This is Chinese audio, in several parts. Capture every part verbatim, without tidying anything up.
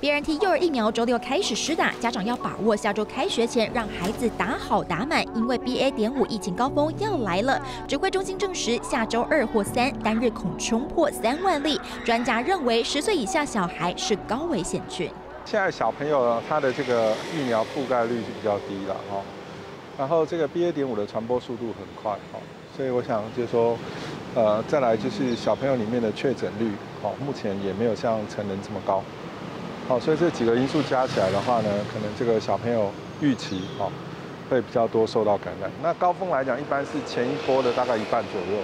B N T 幼儿疫苗周六开始施打，家长要把握下周开学前让孩子打好打满，因为 B A 点五 疫情高峰要来了。指挥中心证实，下周二或三单日恐冲破三万例。专家认为，十岁以下小孩是高危险群。现在小朋友他的这个疫苗覆盖率是比较低了哈，然后这个 B A 点五 的传播速度很快哈，所以我想就是说，呃，再来就是小朋友里面的确诊率，哦，目前也没有像成人这么高。 好，所以这几个因素加起来的话呢，可能这个小朋友预期哦会比较多受到感染。那高峰来讲，一般是前一波的大概一半左右，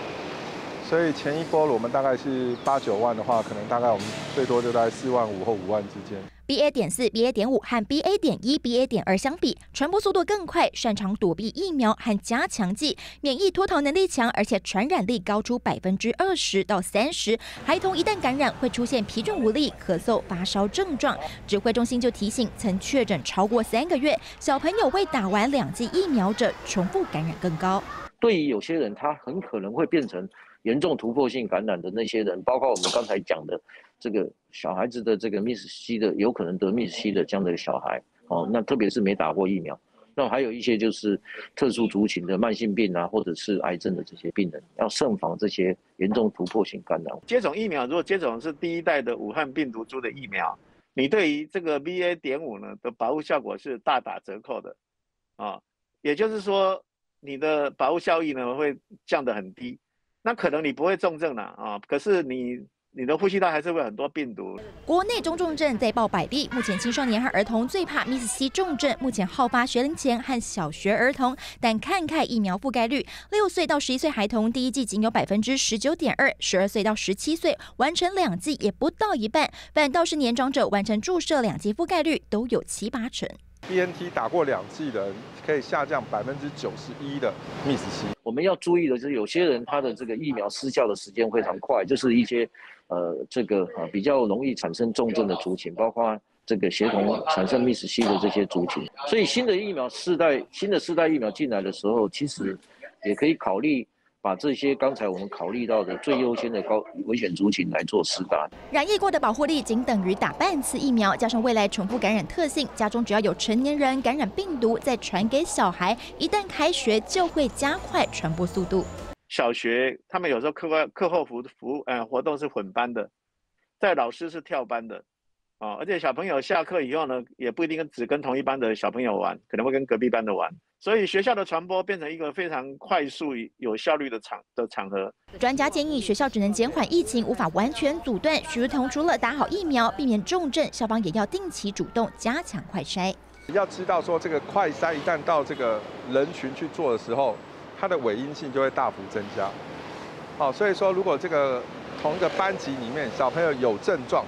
所以前一波我们大概是八九万的话，可能大概我们最多就在四万五或五万之间。 B A 点四、B A 点五和 B A 点一、B A 点二相比，传播速度更快，擅长躲避疫苗和加强剂，免疫脱逃能力强，而且传染力高出百分之二十到三十。孩童一旦感染，会出现疲倦无力、咳嗽、发烧症状。指挥中心就提醒，曾确诊超过三个月小朋友未打完两剂疫苗者，重复感染更高。对于有些人，他很可能会变成严重突破性感染的那些人，包括我们刚才讲的。 这个小孩子的这个 M I S C 的有可能得 M I S C 的这样的小孩，哦，那特别是没打过疫苗，那还有一些就是特殊族群的慢性病啊，或者是癌症的这些病人，要慎防这些严重突破性感染。接种疫苗，如果接种是第一代的武汉病毒株的疫苗，你对于这个 B A 点五 呢的保护效果是大打折扣的，啊，也就是说你的保护效益呢会降得很低，那可能你不会重症了啊，可是你。 你的呼吸道还是会有很多病毒。国内中重症再报百例，目前青少年和儿童最怕 M I S-C 重症，目前好发学龄前和小学儿童。但看看疫苗覆盖率，六岁到十一岁孩童第一剂仅有百分之十九点二，十二岁到十七岁完成两剂也不到一半，反倒是年长者完成注射两剂覆盖率都有七八成。B N T 打过两剂的人可以下降百分之九十一的 M I S-C。我们要注意的就是有些人他的这个疫苗失效的时间非常快，就是一些。 呃，这个啊比较容易产生重症的族群，包括这个协同产生 M I S-C 的这些族群。所以新的疫苗世代，新的世代疫苗进来的时候，其实也可以考虑。 把这些刚才我们考虑到的最优先的高危险族群来做施打。染疫过的保护力仅等于打半次疫苗，加上未来重复感染特性，家中只要有成年人感染病毒再传给小孩，一旦开学就会加快传播速度。小学他们有时候课外课后服服呃活动是混班的，在老师是跳班的，啊、哦，而且小朋友下课以后呢，也不一定只跟同一班的小朋友玩，可能会跟隔壁班的玩。 所以学校的传播变成一个非常快速、有效率的场的场合。专家建议，学校只能减缓疫情，无法完全阻断。许如同除了打好疫苗，避免重症，校方也要定期主动加强快筛。要知道说，这个快筛一旦到这个人群去做的时候，它的伪阴性就会大幅增加。好，所以说如果这个同一个班级里面小朋友有症状，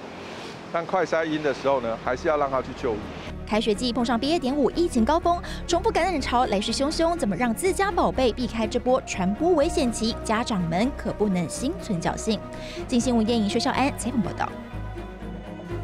但快筛阴的时候呢，还是要让他去就医。 开学季碰上 B A 点五 疫情高峰，重复感染潮来势汹汹，怎么让自家宝贝避开这波传播危险期？家长们可不能心存侥幸。镜新闻、燕瑩、薛孝安采访报道。